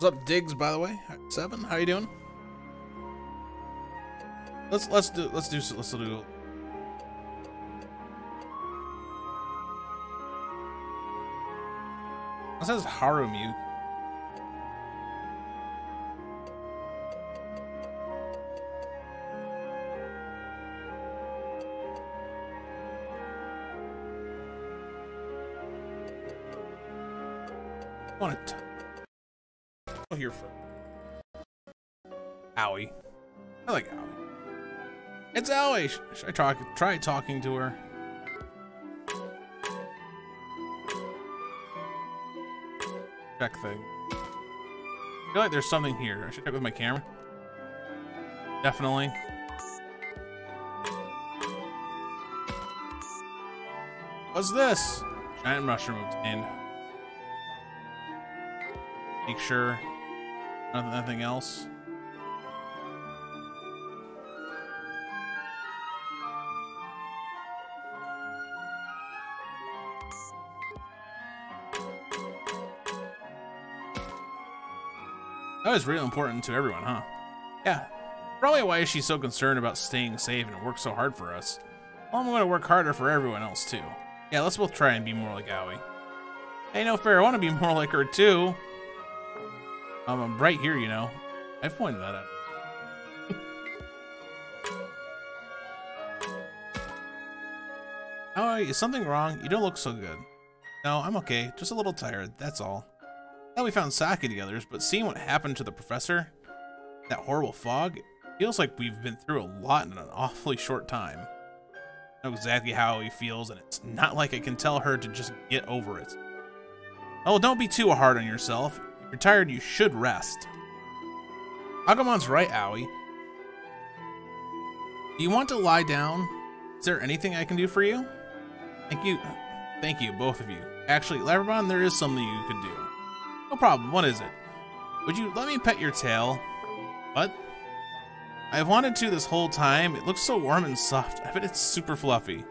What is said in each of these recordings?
What's up, Diggs, by the way? 7, how you doing? Let's do It says Harumiu. Want it? I'll hear from Owie. I like Owie. It's Owie. Should I try talking to her? Check thing. I feel like there's something here. I should check with my camera. Definitely. What's this? Giant mushroom obtained. Make sure nothing else. That was really important to everyone, huh? Yeah. Probably why is she so concerned about staying safe and works so hard for us. Well, I'm going to work harder for everyone else too. Yeah, let's both try and be more like Owie. Hey, no fair. I want to be more like her too. I'm right here, you know. I've pointed that out. Oh, is something wrong? You don't look so good. No, I'm okay. Just a little tired, that's all. Now we found Saki and the others, but seeing what happened to the professor, that horrible fog, it feels like we've been through a lot in an awfully short time. I know exactly how he feels, and it's not like I can tell her to just get over it. Oh, don't be too hard on yourself. You're tired, you should rest. Agumon's right, Owie. Do you want to lie down? Is there anything I can do for you? Thank you, both of you. Actually, Labramon, there is something you could do. No problem, what is it? Would you let me pet your tail? What? I've wanted to this whole time. It looks so warm and soft. I bet it's super fluffy.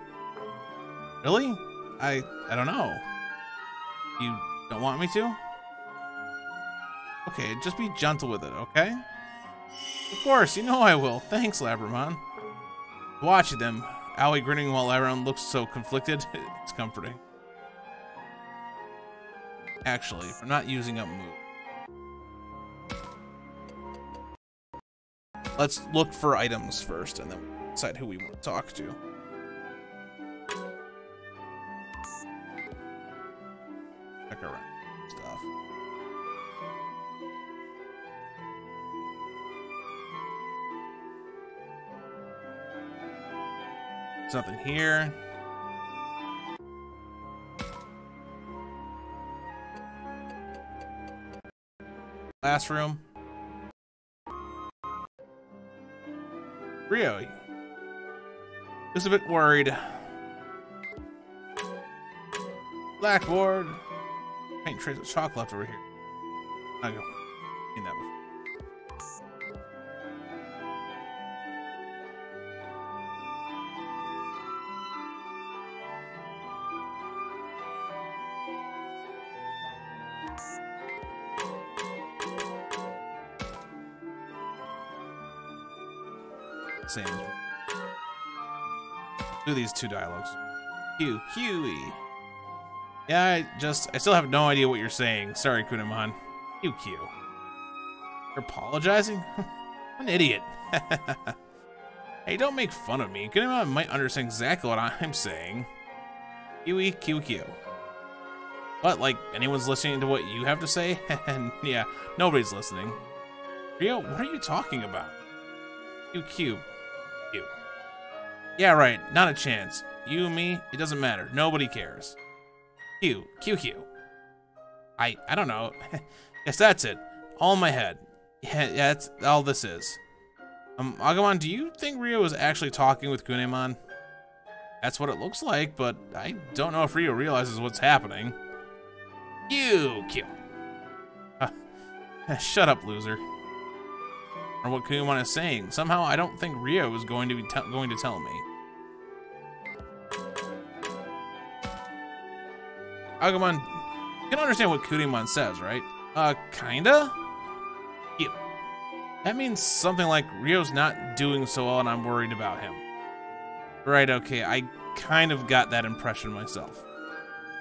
Really? I don't know. You don't want me to? Okay, just be gentle with it, okay? Of course, you know I will. Thanks, Labramon. Watching them, Owie grinning while Labramon looks so conflicted, it's comforting. Actually, for not using up move. Let's look for items first, and then we'll decide who we want to talk to. Check around. There's nothing here. Classroom. Rio. Just a bit worried. Blackboard. Paint trays of chalk left over here. I've seen that before. Same. Do these two dialogues. QQE. Yeah, I still have no idea what you're saying. Sorry, Kunemon. QQ. You're apologizing? I'm an idiot. Hey, don't make fun of me. Kunemon might understand exactly what I'm saying. QE, QQ. What, like, anyone's listening to what you have to say? And yeah, nobody's listening. Rio, what are you talking about? QQ. You. Yeah, right. Not a chance. You, me, it doesn't matter. Nobody cares. Q. QQ. I don't know. Yes, that's it. All in my head. Yeah, that's all this is. Agumon, do you think Rio is actually talking with Kunemon? That's what it looks like, but I don't know if Rio realizes what's happening. QQ. Shut up, loser. Or what Kunemon is saying. Somehow, I don't think Rio is going to be going to tell me. Agumon, you can understand what Kunemon says, right? Kinda? That means something like Rio's not doing so well and I'm worried about him. Right, okay, I kind of got that impression myself.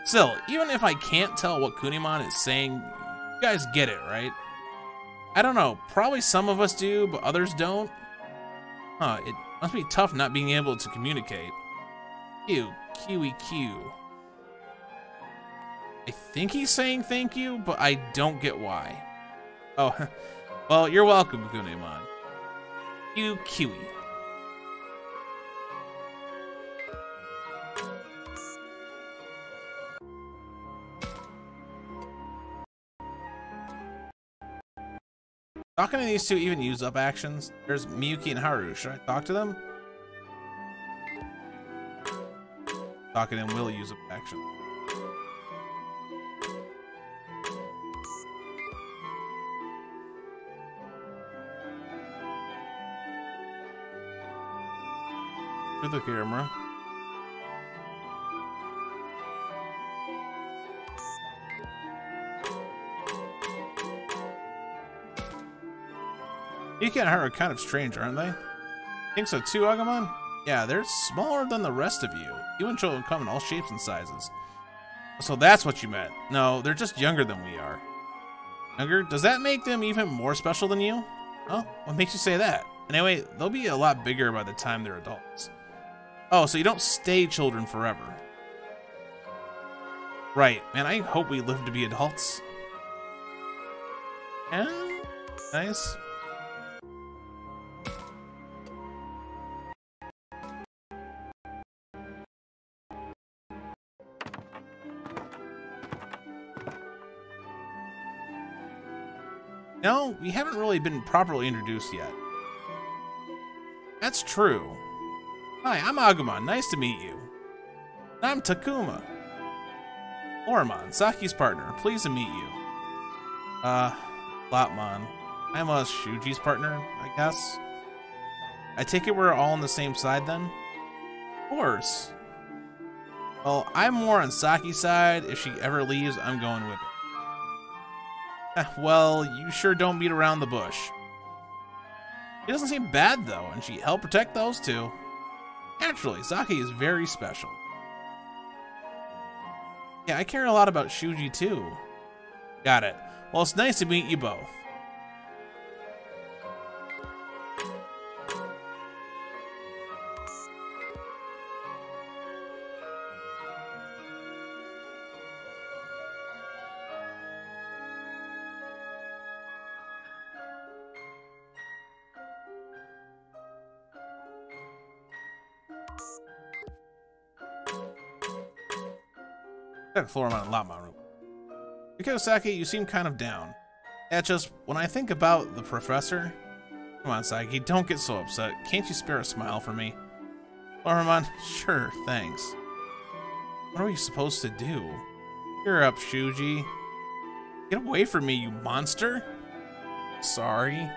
Still, even if I can't tell what Kunemon is saying, you guys get it, right? I don't know, probably some of us do, but others don't. Huh, it must be tough not being able to communicate. Q, Q-E-Q. I think he's saying thank you, but I don't get why. Oh, well, you're welcome, Kunemon. You Kiwi. How can these two even use up actions? There's Miyuki and Haru. Should I talk to them? Talking to them will use up action. With the camera. Miyuki and Haru are kind of strange, aren't they? Think so too, Agumon? Yeah, they're smaller than the rest of you. You and children come in all shapes and sizes. So that's what you meant. No, they're just younger than we are. Younger? Does that make them even more special than you? Huh? What makes you say that? Anyway, they'll be a lot bigger by the time they're adults. Oh, so you don't stay children forever. Right. Man, I hope we live to be adults. Yeah? Nice. No, we haven't really been properly introduced yet. That's true. Hi, I'm Agumon. Nice to meet you. And I'm Takuma. Oramon, Saki's partner. Pleased to meet you. Lopmon. I'm Shuji's partner, I guess. I take it we're all on the same side then? Of course. Well, I'm more on Saki's side. If she ever leaves, I'm going with her. Well, you sure don't beat around the bush. It doesn't seem bad, though, and she helped protect those two. Naturally, Saki is very special. Yeah, I care a lot about Shuji, too. Got it. Well, it's nice to meet you both. Floramon and Labramon. Kiyosaki, you seem kind of down. That's just when I think about the professor. Come on, Saki, don't get so upset. Can't you spare a smile for me? Floramon, sure, thanks. What are we supposed to do? Cheer up, Shuji. Get away from me, you monster. Sorry.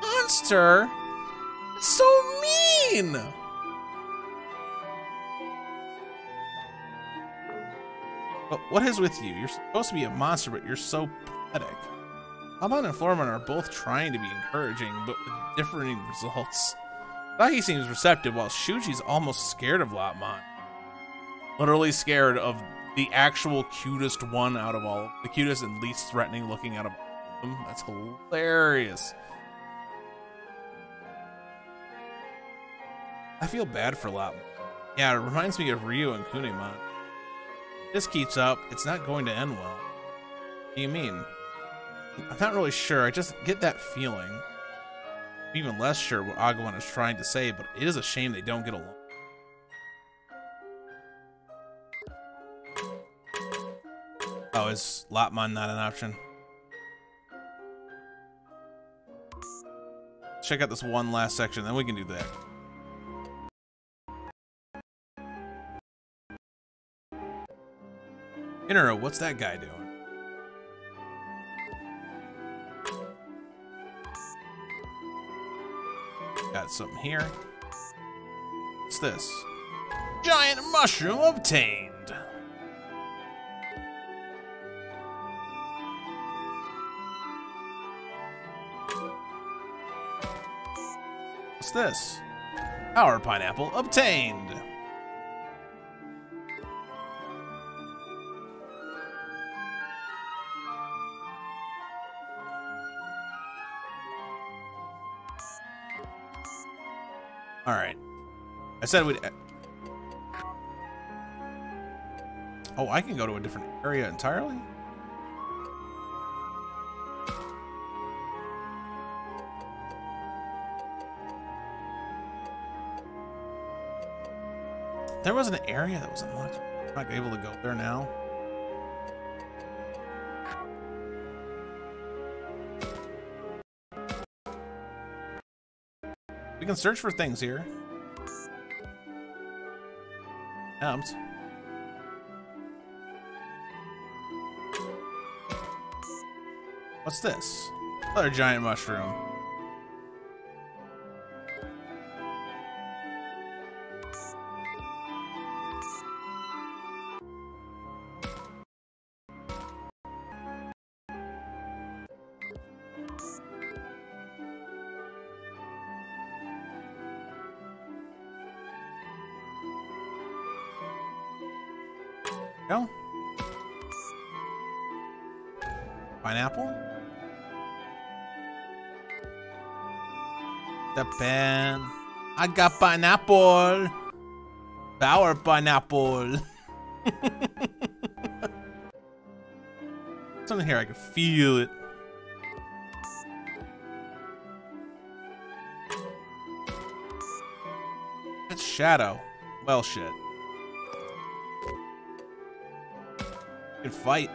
Monster? That's so mean! But what is with you? You're supposed to be a monster, but you're so pathetic. Lopmon and Floramon are both trying to be encouraging, but with differing results. Saki seems receptive, while Shuji's almost scared of Lopmon. Literally scared of the actual cutest one out of all. The cutest and least threatening looking out of them. That's hilarious. I feel bad for Lopmon. Yeah, it reminds me of Ryo and Kunemon. This keeps up, it's not going to end well. What do you mean? I'm not really sure, I just get that feeling. I'm even less sure what Agumon is trying to say, but it is a shame they don't get along. Oh, is Lopmon not an option? Check out this one last section, then we can do that. Inero, what's that guy doing? Got something here. What's this? Giant mushroom obtained! What's this? Power pineapple obtained. All right. I said we'd... Oh, I can go to a different area entirely? There was an area that was unlocked. I'm not able to go there now. We can search for things here. Items. What's this? Another giant mushroom. Go. Pineapple? The pen. I got pineapple. Power pineapple. Something here, I can feel it. That's shadow. Well, shit. Good fight.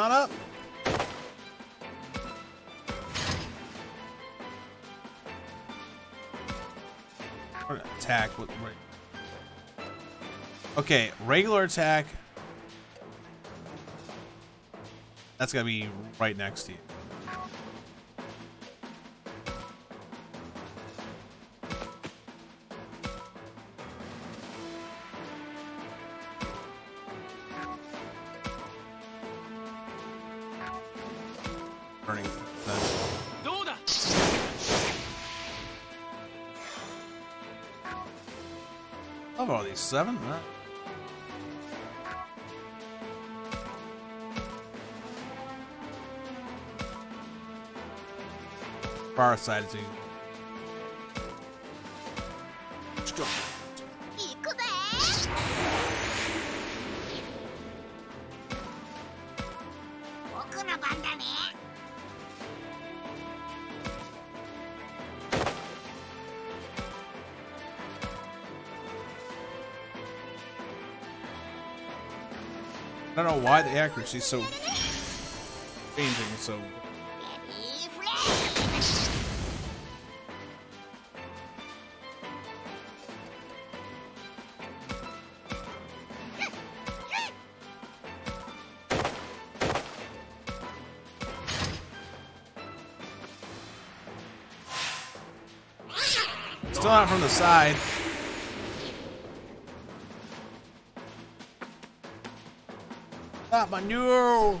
On up. We're gonna attack with okay, regular attack. That's gotta be right next to you. Love all these seven, huh? Far side is let's go. I don't know why the accuracy is so changing, so... Still not from the side. Stop my new.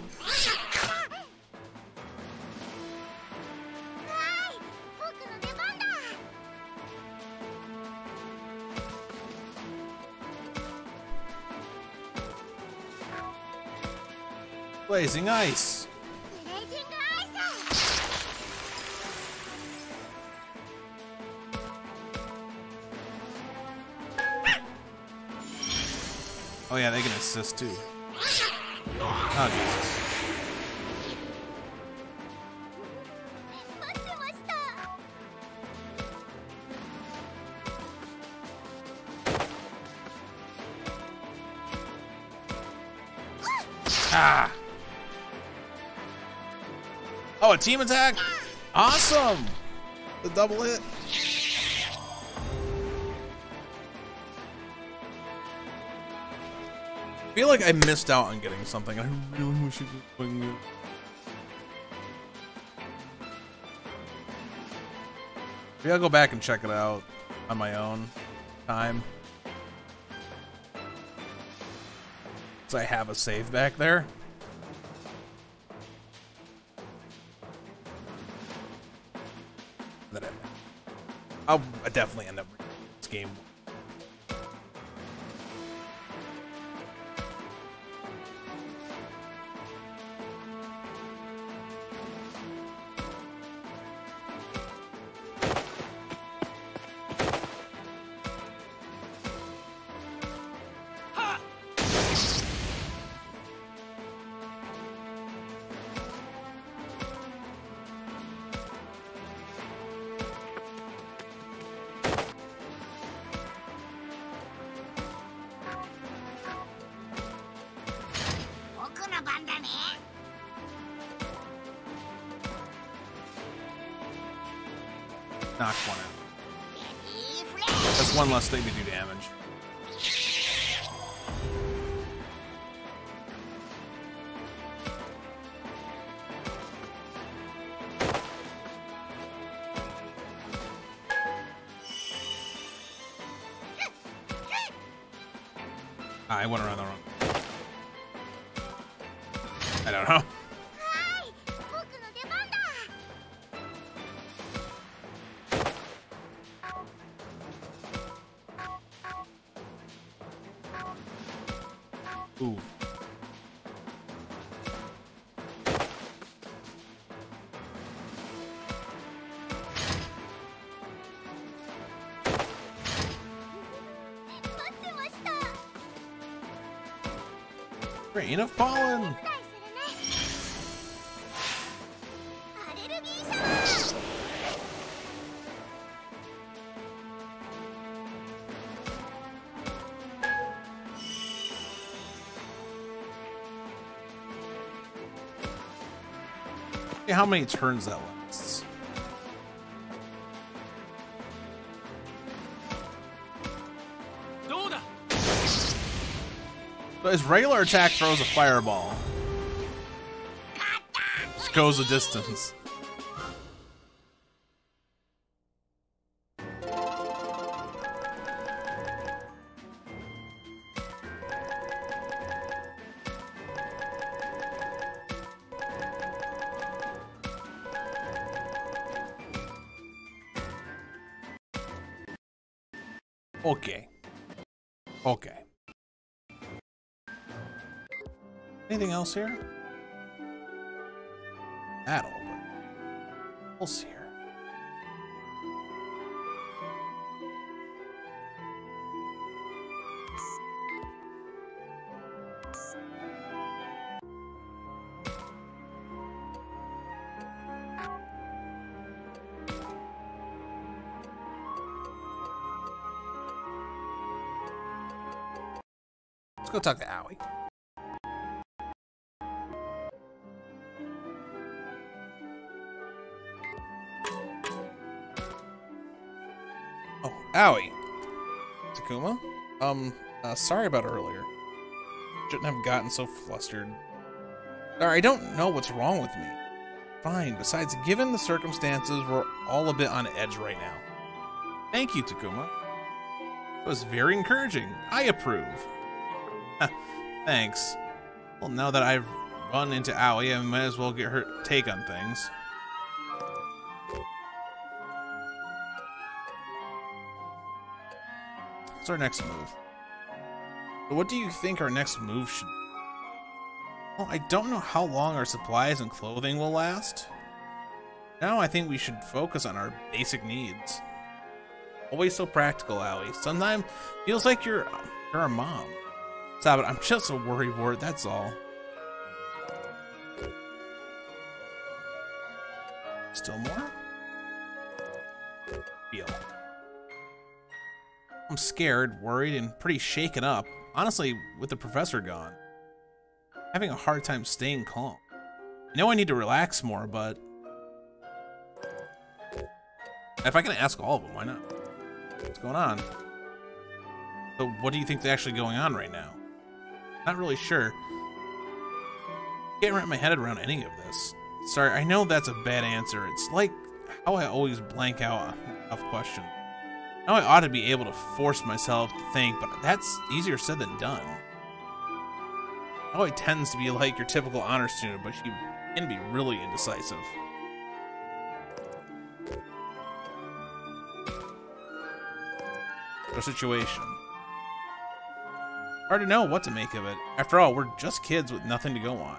Blazing ice. Oh yeah, they can assist too. Oh Jesus. Ah. Oh, a team attack? Awesome! The double hit. I feel like I missed out on getting something. I really wish it was going good. Maybe I'll go back and check it out on my own time. So I have a save back there. I'll definitely end up with this game. Knock one out. That's one less thing to do damage. I went around the wrong. I don't know. Ooh. Rain of pollen. How many turns that lasts. But his regular attack throws a fireball. Just goes a distance. Okay. Okay. Anything else here? Battle. What else here? Let's go talk to Owie. Oh, Owie. Takuma? Sorry about earlier. Shouldn't have gotten so flustered. Sorry, I don't know what's wrong with me. Fine, besides, given the circumstances, we're all a bit on edge right now. Thank you, Takuma. That was very encouraging. I approve. Thanks. Well, now that I've run into Aoi, I might as well get her take on things. What's our next move? So what do you think our next move should be? Well, I don't know how long our supplies and clothing will last. Now I think we should focus on our basic needs. Always so practical, Aoi. Sometimes feels like you're a mom. Stop it, I'm just a worrywart, that's all. Still more? Feel. I'm scared, worried, and pretty shaken up. Honestly, with the professor gone, I'm having a hard time staying calm. I know I need to relax more, but if I can ask all of them, why not? What's going on? So what do you think's actually going on right now? Not really sure. Can't wrap my head around any of this. Sorry, I know that's a bad answer. It's like how I always blank out a tough question. Now I ought to be able to force myself to think, but that's easier said than done. Aoi tends to be like your typical honor student, but she can be really indecisive. Our situation. Hard to know what to make of it. After all, we're just kids with nothing to go on.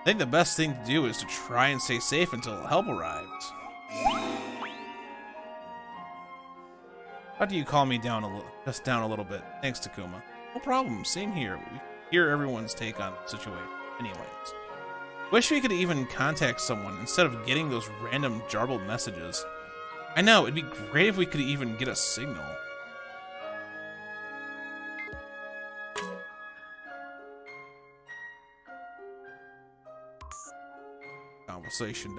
I think the best thing to do is to try and stay safe until help arrives. How do you calm me down a little bit? Thanks, Takuma. No problem. Same here. We hear everyone's take on the situation. Anyways, wish we could even contact someone instead of getting those random jarbled messages. I know it'd be great if we could even get a signal. Conversation.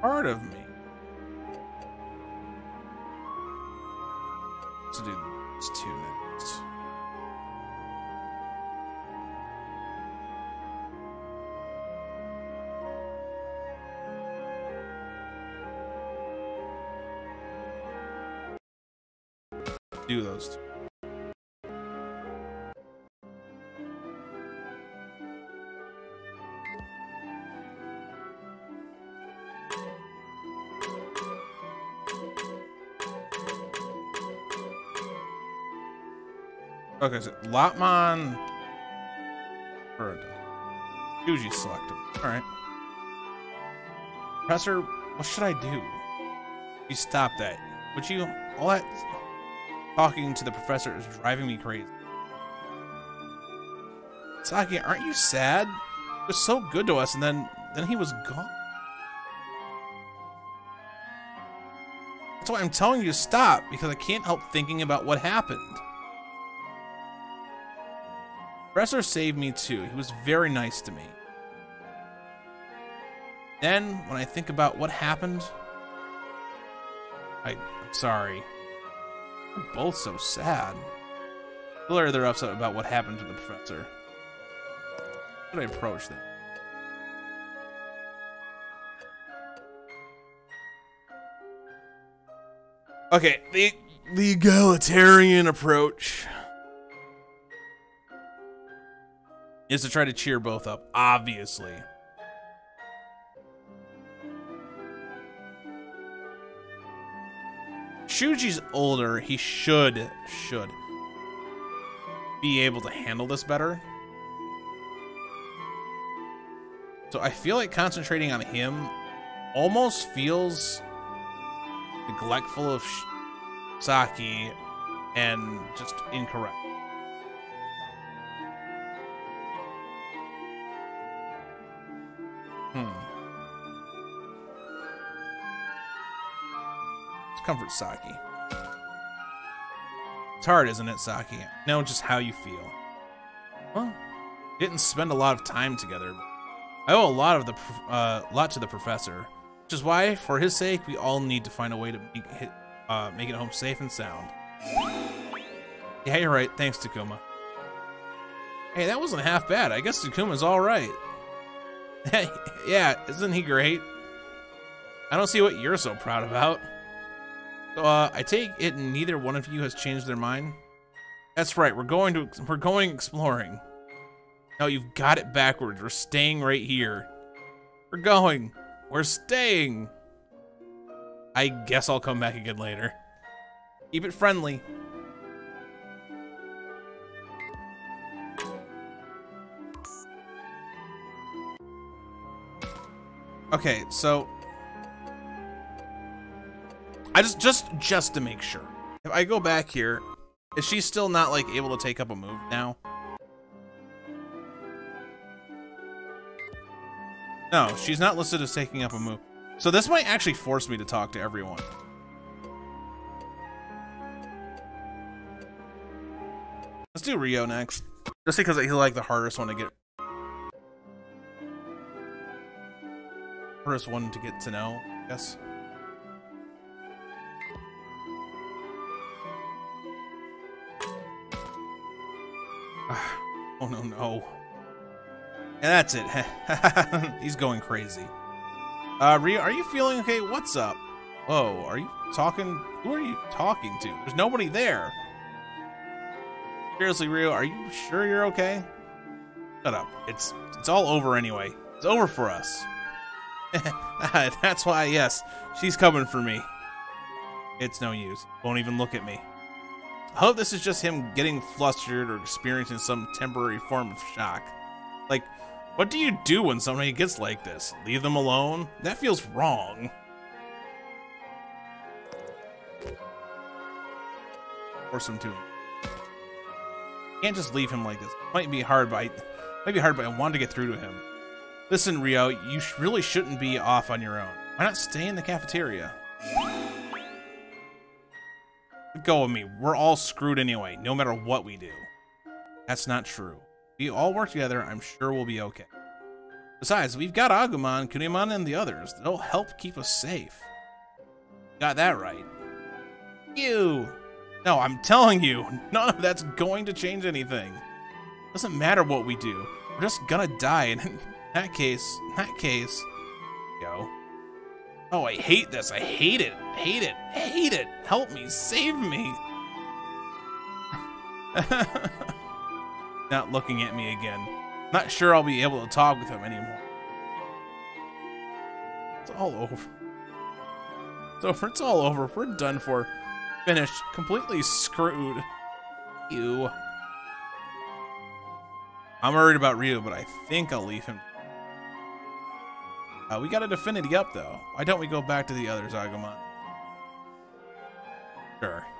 Part of me. To do this 2 minutes. Do those two. Okay, so Lopmon Bird. Usually selected. Alright. Professor, what should I do? You stop that. Would you? All that talking to the professor is driving me crazy. Saki, aren't you sad? He was so good to us, and then he was gone. That's why I'm telling you to stop, because I can't help thinking about what happened. Professor saved me too. He was very nice to me. Then, when I think about what happened, I'm sorry. We're both so sad. Clearly, they're upset about what happened to the professor. How did I approach them? Okay, the egalitarian approach is to try to cheer both up, obviously. Shuji's older, he should be able to handle this better. So I feel like concentrating on him almost feels neglectful of Saki and just incorrect. Comfort Saki. It's hard, isn't it, Saki? I know just how you feel. Well, we didn't spend a lot of time together. I owe a lot of lot to the professor, which is why, for his sake, we all need to find a way to make it home safe and sound. Yeah, you're right. Thanks, Takuma. Hey, that wasn't half bad. I guess Takuma's all right. Yeah, isn't he great? I don't see what you're so proud about. So I take it neither one of you has changed their mind. That's right. We're going exploring. No, you've got it backwards. We're staying right here. We're going. We're staying. I guess I'll come back again later. Keep it friendly. Okay, so I just to make sure, if I go back here, is she still not like able to take up a move now? No, she's not listed as taking up a move. So this might actually force me to talk to everyone. Let's do Rio next, just because he's like the hardest one to get. First one to get to know, I guess. Oh no, no. And that's it. He's going crazy. Rio, are you feeling okay? What's up? Whoa, are you talking? Who are you talking to? There's nobody there. Seriously, Rio, are you sure you're okay? Shut up. It's all over anyway. It's over for us. That's why, yes, she's coming for me. It's no use. Won't even look at me. I hope this is just him getting flustered or experiencing some temporary form of shock. Like, what do you do when somebody gets like this? Leave them alone? That feels wrong. Force him to. Can't just leave him like this. Might be hard, but I want to get through to him. Listen, Rio, you really shouldn't be off on your own. Why not stay in the cafeteria? Let go of me. We're all screwed anyway, no matter what we do. That's not true. We all work together. I'm sure we'll be okay. Besides, we've got Agumon, Kunemon, and the others. They'll help keep us safe. Got that right. You. No, I'm telling you, none of that's going to change anything. Doesn't matter what we do. We're just gonna die and... In that case, go. Oh, I hate this. I hate it. Hate it. Hate it. Help me. Save me. Not looking at me again. Not sure I'll be able to talk with him anymore. It's all over. It's over. It's all over. We're done for. Finished. Completely screwed. Ew. I'm worried about Rio, but I think I'll leave him. We got an affinity up, though. Why don't we go back to the others, Agumon? Sure.